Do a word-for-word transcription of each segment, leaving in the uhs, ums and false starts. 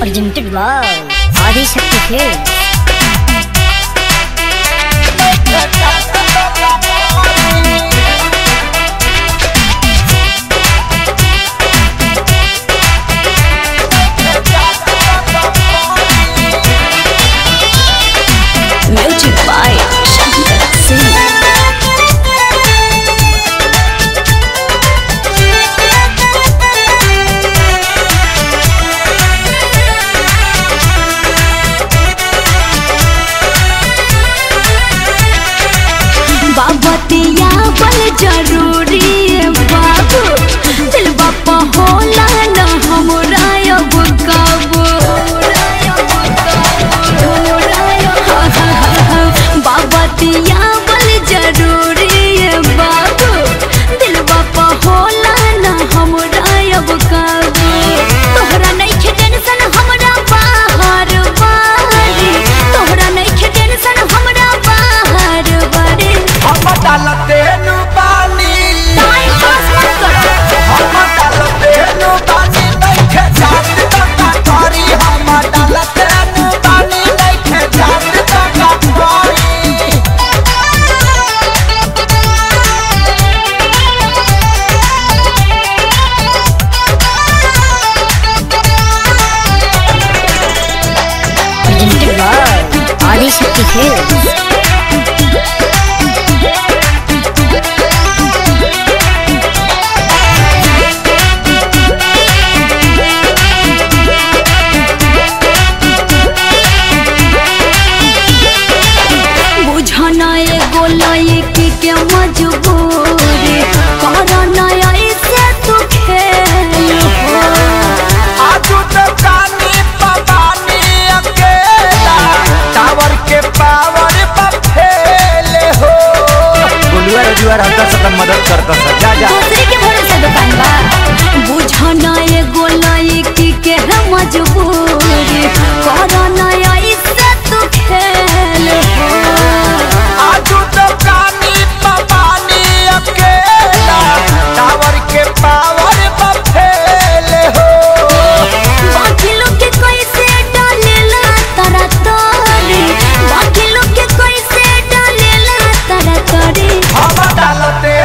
presented by Adhi Shakti Films. Adhi Shakti Films. मदद करता सा जा जा दूसरे के भरोसे दुकान बा बुझना ये गोला ये की के हम मजबूरी कोरोना आई से तू खेल हो आज तो पानी पानी अकेला टावर के पावर पर फेल हो बाकी लोग के कोई से डालेला तारा तारी बाकी लोग के कोई से डालेला तारा तारी हम डालते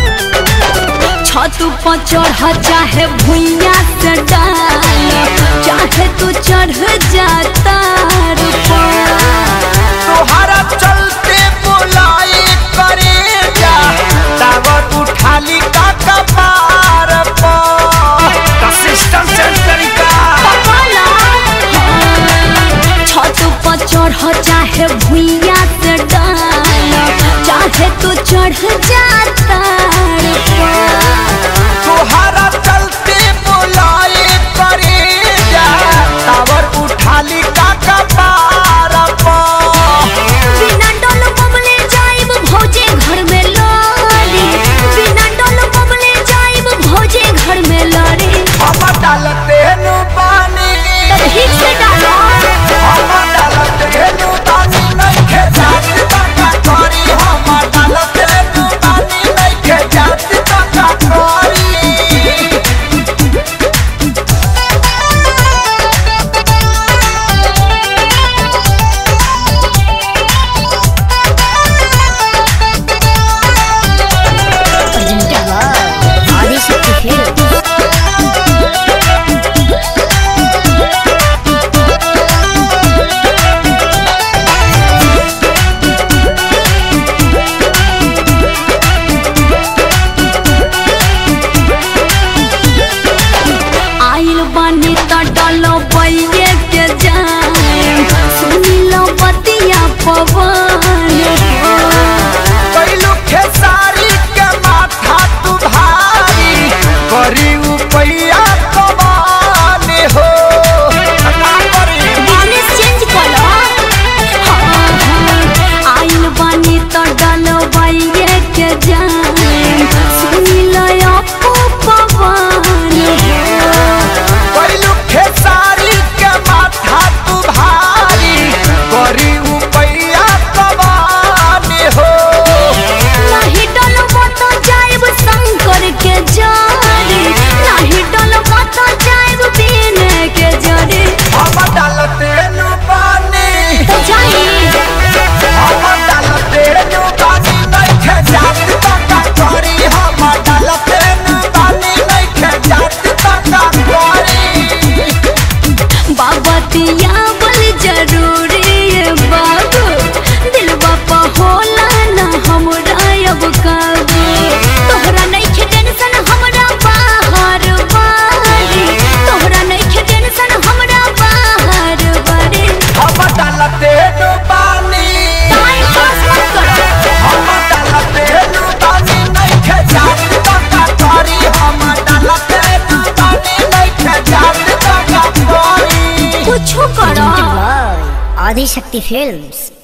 तू चढ़ चाहे भुइया से डाले चाहे तू चढ़ जाता तोहरा चलते बुलाए करे जा टावर उठा ली चढ़ चाहे भुइया से डाले चाहे तू चढ़ जाता तोहरा चलते बुलाए करे जा टावर उठा ली काका पार बिना डोल बबले जाइब भौजे घर में लड़ी बिना डोल बबले जाइब भौजे घर में लड़ी हम डालते नु पानी ठीक से डालो हम डालते नु पानी नहीं के जात तक करी हम डालते नु पानी नहीं के जात तक करी पइया कमाने हो ना करे पिया बल जरूरी है बाबू दिल बापा होला ना हमरा अब काबू तोहरा नइखे टेंशन हमरा बाहर बारी तोहरा नइखे टेंशन हमरा बाहर बारी अब डालते तो पानी टाइम पास मत कर अब डालते तो पानी नइखे जात का करी हम डालते तो पानी नइखे जात का करी कुछ करो। आदि शक्ति फिल्म्स।